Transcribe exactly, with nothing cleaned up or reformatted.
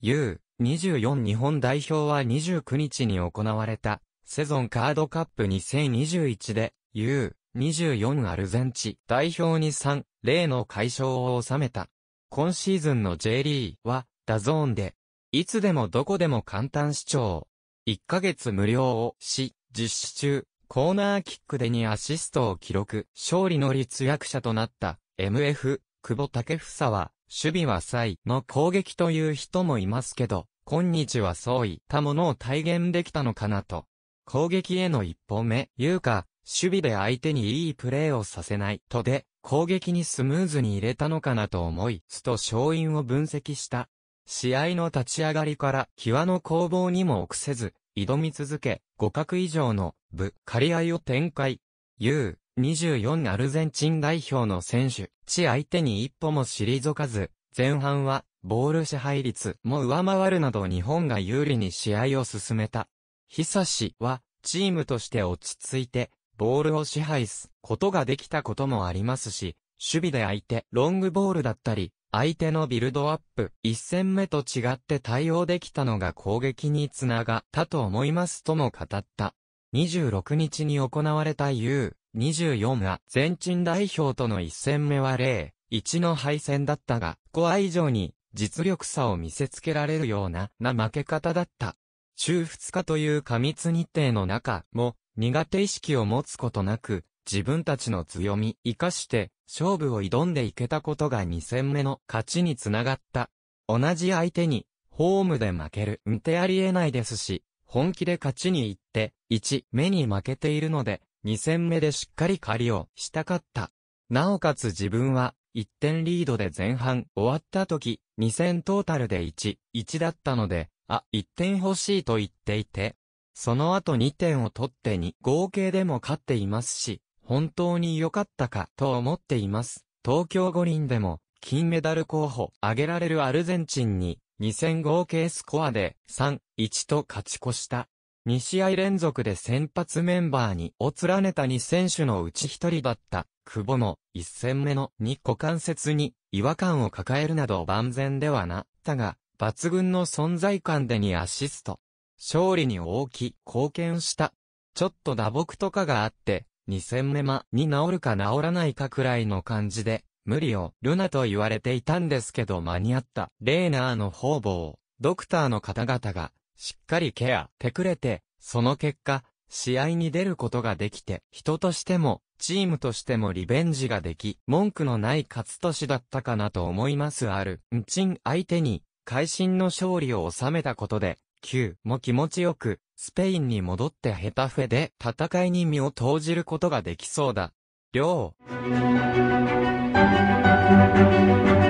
ユーにじゅうよん 日本代表はにじゅうくにちに行われたセゾンカードカップにせんにじゅういちで ユーにじゅうよん アルゼンチン代表に さんたいゼロ の快勝を収めた。今シーズンの J リーはダゾーンでいつでもどこでも簡単視聴。いっかげつ無料をし、実施中、コーナーキックでにアシストを記録。勝利の立役者となった、エムエフ、久保建英は、守備は才の攻撃という人もいますけど、今日はそういったものを体現できたのかなと。攻撃への一歩目、いうか、守備で相手にいいプレーをさせないとで、攻撃にスムーズに入れたのかなと思い、すと勝因を分析した。試合の立ち上がりから際の攻防にも臆せず、挑み続け、互角以上のぶつかり合いを展開。ユーにじゅうよん アルゼンチン代表の選手、ち相手に一歩も退かず、前半はボール支配率も上回るなど日本が有利に試合を進めた。久志はチームとして落ち着いて、ボールを支配すことができたこともありますし、守備で相手、ロングボールだったり、相手のビルドアップ、一戦目と違って対応できたのが攻撃につながったと思いますとも語った。にじゅうろくにちに行われた ユーにじゅうよん アルゼンチン代表との一戦目は ゼロたいいち の敗戦だったが、これ以上に実力差を見せつけられるようなな負け方だった。週ふつかという過密日程の中も苦手意識を持つことなく、自分たちの強み生かして勝負を挑んでいけたことがにせんめの勝ちにつながった。同じ相手にホームで負けるんてありえないですし、本気で勝ちに行っていちめに負けているのでに戦目でしっかり借りをしたかった。なおかつ自分はいってんリードで前半終わった時に戦トータルでいちたいいちだったので、あ、いってん欲しいと言っていて、その後にてんを取ってに合計でも勝っていますし、本当に良かったかと思っています。東京五輪でも金メダル候補挙げられるアルゼンチンにに戦合計スコアで さんたいいち と勝ち越した。に試合連続で先発メンバーにを連ねたに選手のうちひとりだった久保もいち戦目のに股関節に違和感を抱えるなど万全ではなったが、抜群の存在感でにアシスト。勝利に大き貢献した。ちょっと打撲とかがあって、に戦目まに治るか治らないかくらいの感じで、無理をルナと言われていたんですけど間に合った。レーナーの方々を、ドクターの方々が、しっかりケアしてくれて、その結果、試合に出ることができて、人としても、チームとしてもリベンジができ、文句のない勝ち年だったかなと思います。アルゼンチン相手に、会心の勝利を収めたことで、きゅうも気持ちよく、スペインに戻ってヘタフェで戦いに身を投じることができそうだ。りょう。